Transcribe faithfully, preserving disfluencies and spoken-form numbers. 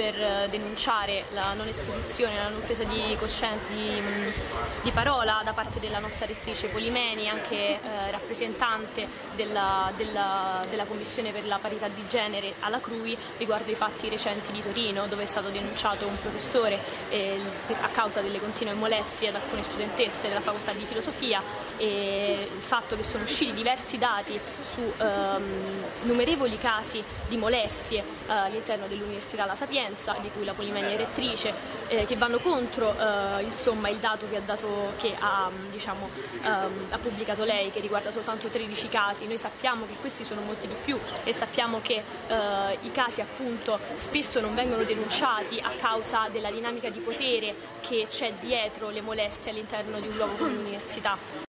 per denunciare la non esposizione, la non presa di coscienza, di, di parola da parte della nostra rettrice Polimeni, anche eh, rappresentante della, della, della Commissione per la parità di genere alla Crui, riguardo i fatti recenti di Torino, dove è stato denunciato un professore eh, a causa delle continue molestie ad alcune studentesse della facoltà di filosofia, e il fatto che sono usciti diversi dati su ehm, numerevoli casi di molestie eh, all'interno dell'Università La Sapienza, di cui la Polimeni è rettrice, eh, che vanno contro eh, insomma, il dato che ha, dato, che ha, diciamo, ehm, ha pubblicato lei, che riguarda soltanto tredici casi. Noi sappiamo che questi sono molti di più e sappiamo che eh, i casi appunto spesso non vengono denunciati a causa della dinamica di potere che c'è dietro le molestie all'interno di un luogo come l'università.